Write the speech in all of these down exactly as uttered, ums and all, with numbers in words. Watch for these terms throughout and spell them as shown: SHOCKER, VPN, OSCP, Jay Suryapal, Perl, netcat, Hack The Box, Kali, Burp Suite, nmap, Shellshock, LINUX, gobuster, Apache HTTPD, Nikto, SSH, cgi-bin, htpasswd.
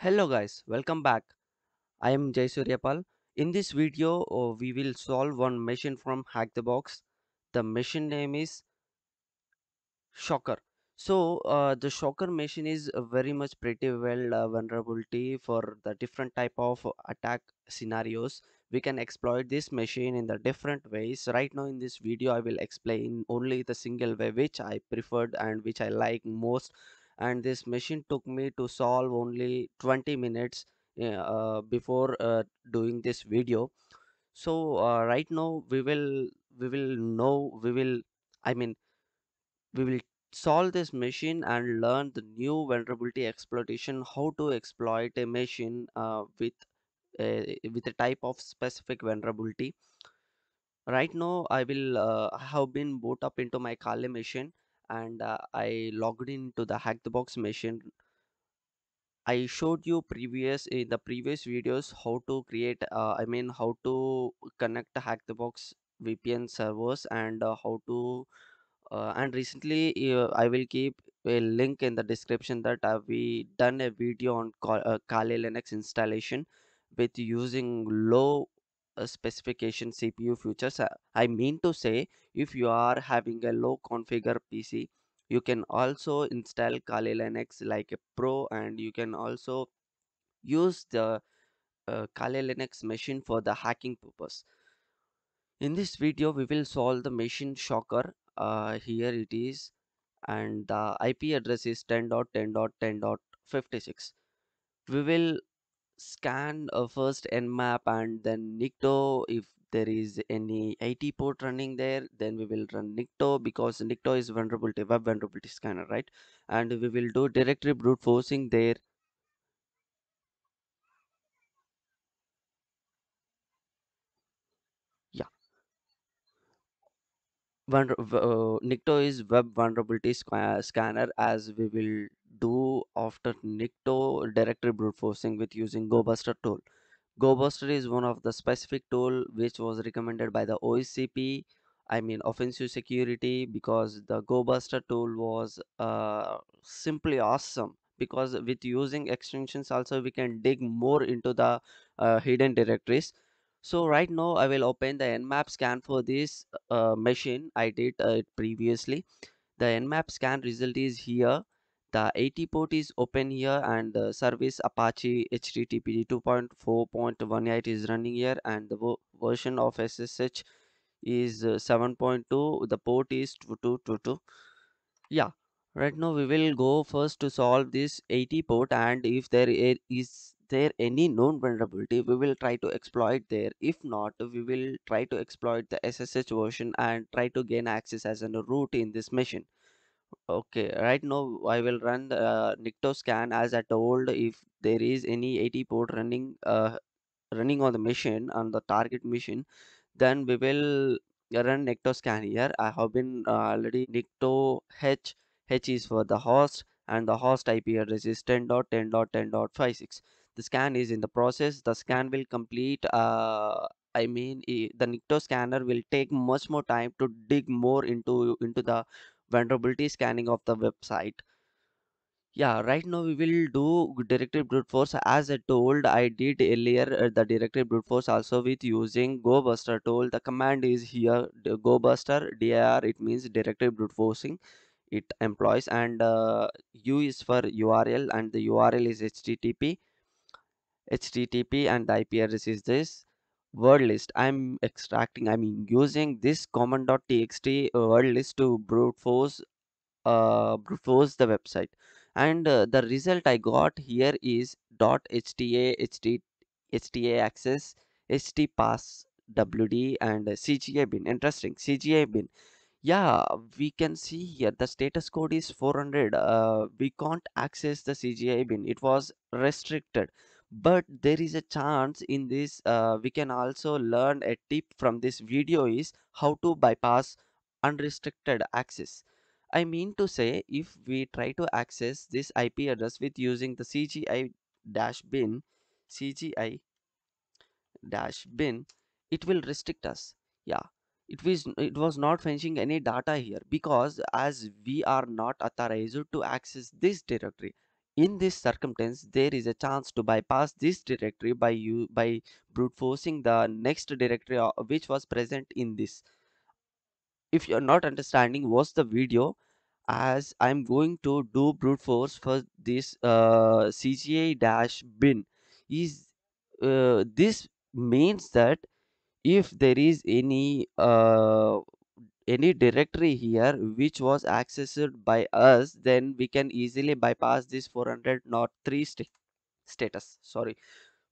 Hello guys, welcome back. I am Jay Suryapal. In this video, oh, we will solve one machine from Hack The Box. The machine name is SHOCKER. So uh, the SHOCKER machine is very much pretty well uh, vulnerability for the different type of attack scenarios. We can exploit this machine in the different ways. Right now in this video, I will explain only the single way which I preferred and which I like most. And this machine took me to solve only twenty minutes uh, before uh, doing this video. So uh, right now we will we will know we will I mean we will solve this machine and learn the new vulnerability exploitation, how to exploit a machine uh, with a, with a type of specific vulnerability. Right now I will uh, have been boot up into my Kali machine. And uh, I logged into the Hack The Box machine. I showed you previous in the previous videos how to create uh, I mean how to connect the Hack The Box V P N servers and uh, how to uh, and recently uh, I will keep a link in the description that uh, we done a video on uh, Kali Linux installation with using low specification C P U features. I mean to say, if you are having a low configure P C, you can also install Kali Linux like a pro, and you can also use the uh, Kali Linux machine for the hacking purpose. In this video, we will solve the machine SHOCKER. Uh, here it is, and the I P address is ten dot ten dot ten dot fifty-six. We will scan uh, first nmap and then Nikto. If there is any eighty port running there, then we will run Nikto, because Nikto is vulnerability web vulnerability scanner, right? And we will do directory brute forcing there. Yeah, Vulner uh, Nikto is web vulnerability scanner, as we will do after Nikto directory brute forcing with using gobuster tool. Gobuster is one of the specific tool which was recommended by the O S C P, I mean offensive security, because the gobuster tool was uh, simply awesome, because with using extensions also we can dig more into the uh, hidden directories. So right now I will open the nmap scan for this uh, machine. I did uh, it previously. The nmap scan result is here. The eighty port is open here, and the service Apache H T T P D two point four point one eight is running here, and the version of S S H is seven point two. The port is two two two two. Yeah, right now we will go first to solve this eighty port, and if there is there any known vulnerability, we will try to exploit there. If not, we will try to exploit the S S H version and try to gain access as a root in this machine. Okay, right now I will run the uh, Nikto scan. As I told, if there is any eighty port running uh, running on the machine, on the target machine, then we will run Nikto scan here. I have been uh, already Nikto h h is for the host, and the host I P address is ten dot ten dot ten dot fifty-six. The scan is in the process. The scan will complete uh, I mean the Nikto scanner will take much more time to dig more into into the vulnerability scanning of the website. Yeah, right now we will do directory brute force. As I told, I did earlier the directory brute force also with using gobuster tool. The command is here, gobuster dir. It means directory brute forcing it employs, and uh, u is for U R L, and the U R L is H T T P H T T P, and the I P address is this word list. I'm extracting I mean using this common.txt word list to brute force uh brute force the website, and uh, the result I got here is .hta, HT, hta access, htpasswd, and cga bin. Interesting, cga bin. Yeah, we can see here the status code is four hundred. Uh, we can't access the cga bin, it was restricted. But there is a chance in this, uh, we can also learn a tip from this video is how to bypass unrestricted access. I mean to say, if we try to access this I P address with using the cgi-bin, cgi-bin, it will restrict us. Yeah, it was, it was not fetching any data here, because as we are not authorized to access this directory. In this circumstance, there is a chance to bypass this directory by you by brute forcing the next directory which was present in this. If you're not understanding, watch the video, as I'm going to do brute force for this uh, C G I bin. Is uh, this means that if there is any uh, any directory here which was accessed by us, then we can easily bypass this four hundred not three st status. Sorry,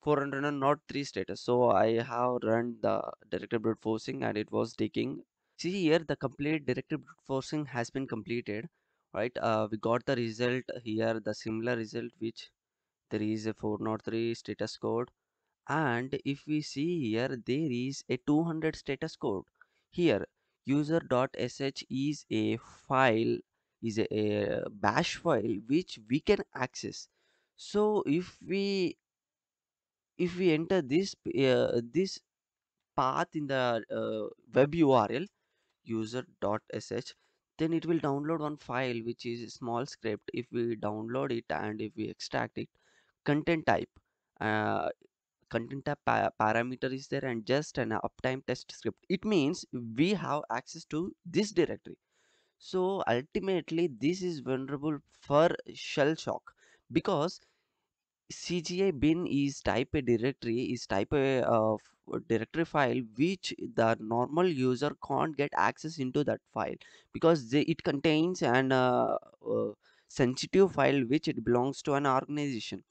four hundred not three status. So I have run the directory brute forcing and it was taking. See here, the complete directory brute forcing has been completed, right? Uh, we got the result here, the similar result, which there is a four oh three status code, and if we see here, there is a two hundred status code here. User.sh is a file, is a, a bash file which we can access. So if we if we enter this uh, this path in the uh, web U R L, user.sh, then it will download one file which is a small script. If we download it and if we extract it, content type uh, content type pa parameter is there, and just an uptime test script. It means we have access to this directory. So ultimately this is vulnerable for shellshock, because C G I bin is type a directory, is type a uh, directory file which the normal user can't get access into that file, because they, it contains an uh, uh, sensitive file which it belongs to an organization.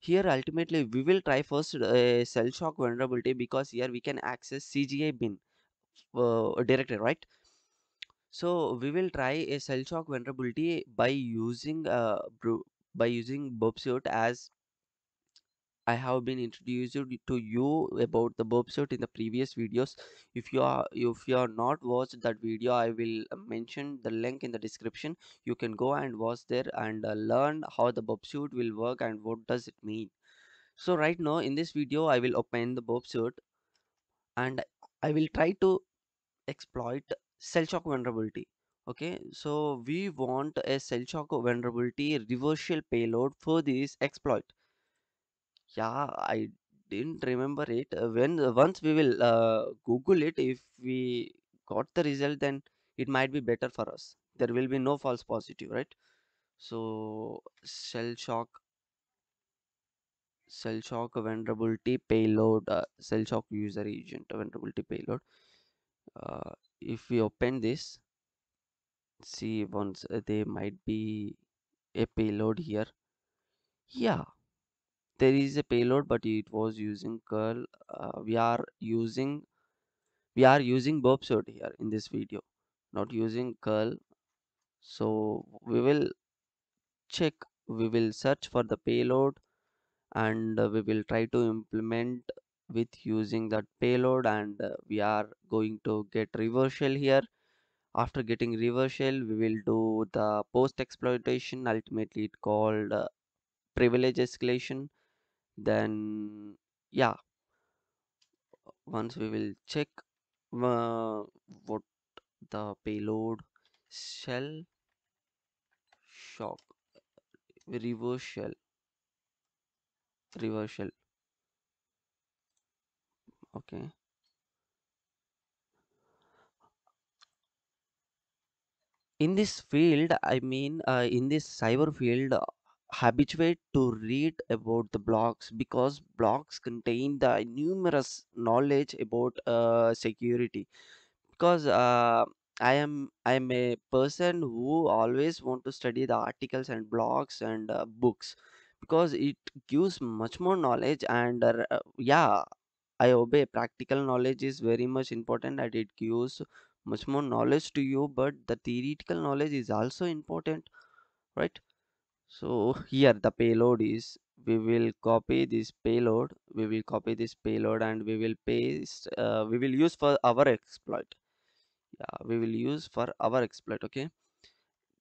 Here ultimately we will try first a shellshock vulnerability, because here we can access C G I bin uh, directory, right? So we will try a shellshock vulnerability by using uh, by using Burp Suite, as I have been introduced to you about the Burp Suite in the previous videos. If you are if you are not watched that video, I will mention the link in the description. You can go and watch there and uh, learn how the Burp Suite will work and what does it mean. So right now in this video, I will open the Burp Suite and I will try to exploit shellshock vulnerability. Okay, so we want a shellshock vulnerability reversal payload for this exploit. Yeah, I didn't remember it. When once we will uh, Google it, if we got the result, then it might be better for us. There will be no false positive, right? So shellshock shellshock vulnerability payload, uh, shellshock user agent vulnerability payload. Uh, if we open this, see once uh, there might be a payload here. Yeah. There is a payload, but it was using curl. Uh, we are using we are using Burp Suite here in this video, not using curl. So we will check, we will search for the payload, and uh, we will try to implement with using that payload, and uh, we are going to get reversal here. After getting reversal, we will do the post exploitation. Ultimately it called uh, privilege escalation. Then yeah, once we will check uh, what the payload shell shock reversal reversal okay, in this field, I mean uh, in this cyber field, uh, habituate to read about the blogs, because blogs contain the numerous knowledge about uh, security, because uh, I am I am a person who always want to study the articles and blogs and uh, books, because it gives much more knowledge. And uh, yeah, I obey practical knowledge is very much important, and it gives much more knowledge to you, but the theoretical knowledge is also important, right? So here the payload is, we will copy this payload, we will copy this payload and we will paste, uh, we will use for our exploit. Yeah, we will use for our exploit. Okay,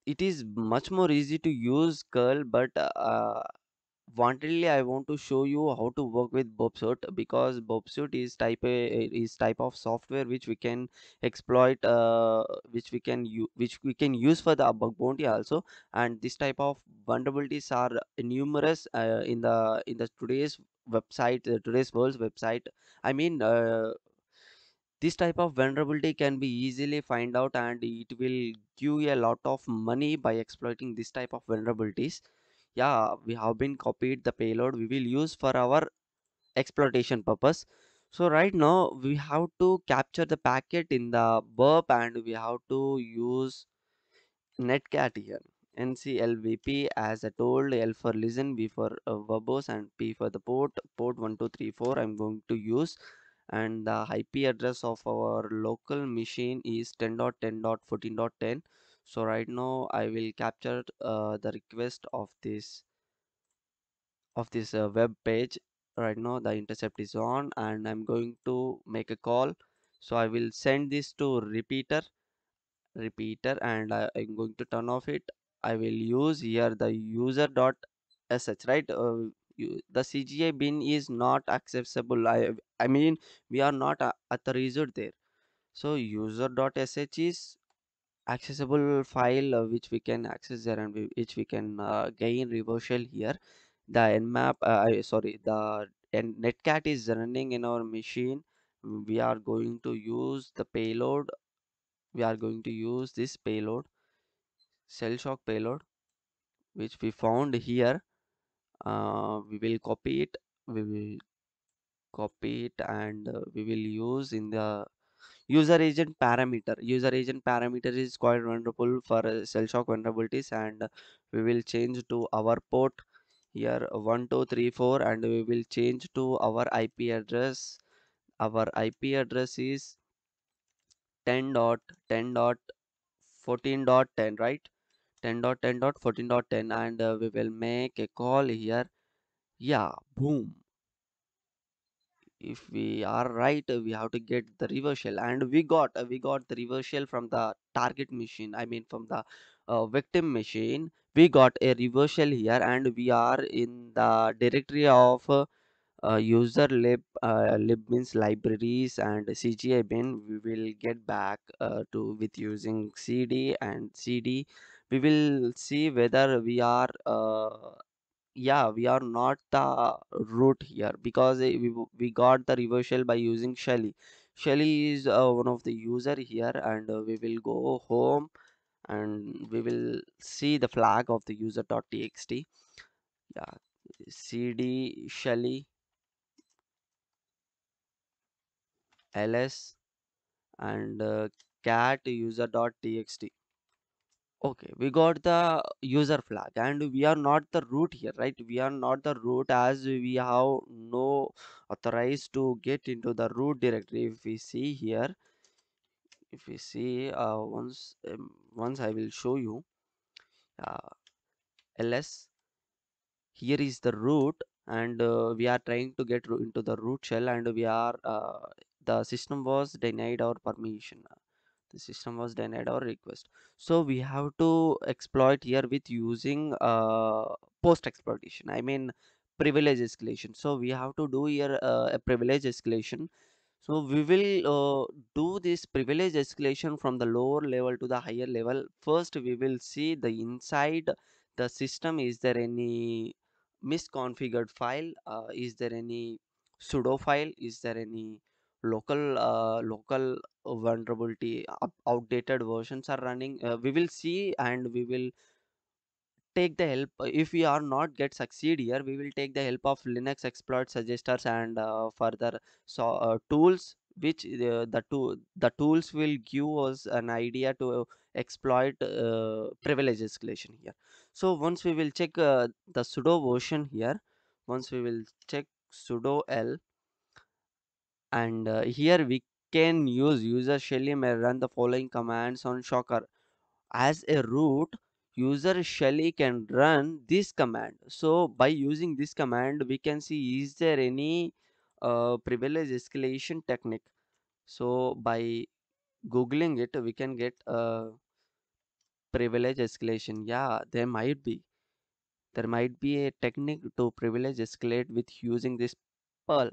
it is much more easy to use curl, but uh, Wanted, I want to show you how to work with Burp Suite, because Burp Suite is type a, is type of software which we can exploit, uh, which we can use, which we can use for the bug bounty also. And this type of vulnerabilities are numerous uh, in the in the today's website, uh, today's world's website. I mean, uh, this type of vulnerability can be easily find out, and it will give you a lot of money by exploiting this type of vulnerabilities. Yeah, we have been copied the payload we will use for our exploitation purpose. So right now we have to capture the packet in the burp, and we have to use netcat here. N C L V P as I told, L for listen, B for uh, verbose, and P for the port. Port one two three four I'm going to use, and the I P address of our local machine is ten dot ten dot fourteen dot ten. So right now I will capture uh, the request of this of this uh, web page. Right now the intercept is on, and I'm going to make a call. So I will send this to repeater repeater and I, I'm going to turn off it. I will use here the user dot S H, right? Uh, you, the C G I bin is not accessible. I, I mean we are not uh, authorized there. So user dot S H is accessible file uh, which we can access there, and we, which we can uh, gain reversal here. The nmap uh, sorry the netcat is running in our machine. We are going to use the payload. We are going to use this payload, Shellshock payload, which we found here. Uh, we will copy it we will copy it and uh, we will use in the user agent parameter. User agent parameter is quite vulnerable for uh, Shellshock vulnerabilities, and uh, we will change to our port here one two three four, and we will change to our I P address. Our I P address is ten dot ten dot fourteen dot ten, right? ten dot ten dot fourteen dot ten, and uh, we will make a call here. Yeah, boom. If we are right, we have to get the reversal, and we got we got the reversal from the target machine. I mean from the uh, victim machine we got a reversal here, and we are in the directory of uh, uh, user lib uh, lib means libraries, and C G I bin. We will get back uh, to with using cd and cd. We will see whether we are uh, yeah we are not the root here, because we, we got the reversal by using Shelly. Shelly is uh, one of the user here, and uh, we will go home and we will see the flag of the user dot T X T. yeah, cd Shelly ls and uh, cat user dot T X T. Okay, we got the user flag, and we are not the root here, right? We are not the root, as we have no authorized to get into the root directory. If we see here, if we see uh, once um, once I will show you uh, ls. Here is the root, and uh, we are trying to get into the root shell, and we are uh, the system was denied our permission. The system was denied our request. So we have to exploit here with using uh, post exploitation, I mean privilege escalation. So we have to do here uh, a privilege escalation. So we will uh, do this privilege escalation from the lower level to the higher level. First we will see the inside the system, is there any misconfigured file, uh, is there any pseudo file, is there any local uh, local vulnerability, up, outdated versions are running. Uh, we will see, and we will take the help. If we are not get succeed here, we will take the help of Linux exploit suggesters and uh, further so uh, tools, which uh, the two the tools will give us an idea to exploit uh, privilege escalation here. So once we will check uh, the sudo version here. Once we will check sudo l, and uh, here we can use user Shelly may run the following commands on shocker. As a root, user Shelly can run this command. So by using this command, we can see is there any uh, privilege escalation technique. So by googling it, we can get uh, privilege escalation. Yeah, there might be There might be a technique to privilege escalate with using this Perl.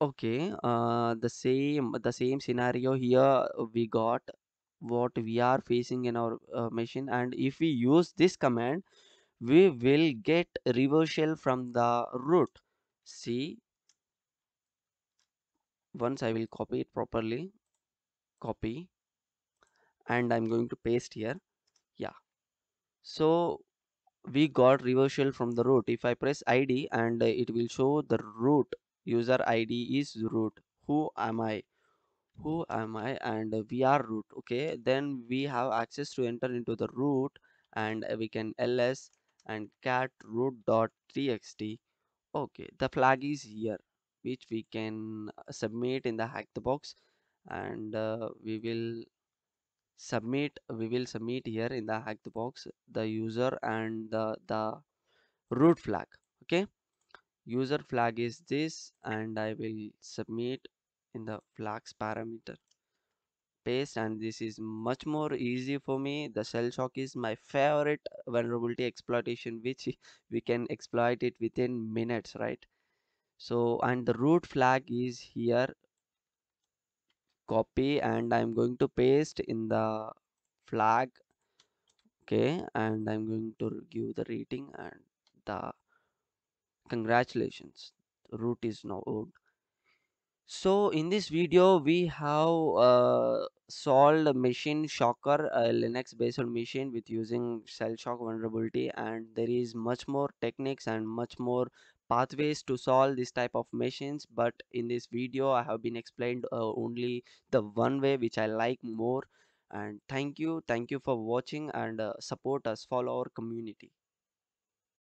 Okay, uh, the same the same scenario here we got what we are facing in our uh, machine, and if we use this command we will get reversal from the root. See, once I will copy it properly, copy, and I'm going to paste here. Yeah, so we got reversal from the root. If I press I D, and it will show the root user I D is root. Who am I? Who am I? And we are root. Okay, then we have access to enter into the root, and we can ls and cat root.txt. Okay, the flag is here, which we can submit in the Hack the Box, and uh, we will submit we will submit here in the Hack the Box the user and the the root flag. Okay, user flag is this, and I will submit in the flags parameter, paste, and this is much more easy for me. The Shellshock is my favorite vulnerability exploitation, which we can exploit it within minutes, right? So, and the root flag is here, copy, and I'm going to paste in the flag. Okay, and I'm going to give the rating and the congratulations, root is now owned. So in this video we have uh, solved a machine shocker, a Linux based machine, with using Shellshock vulnerability, and there is much more techniques and much more pathways to solve this type of machines, but in this video I have been explained uh, only the one way which I like more. And thank you thank you for watching, and uh, support us, follow our community.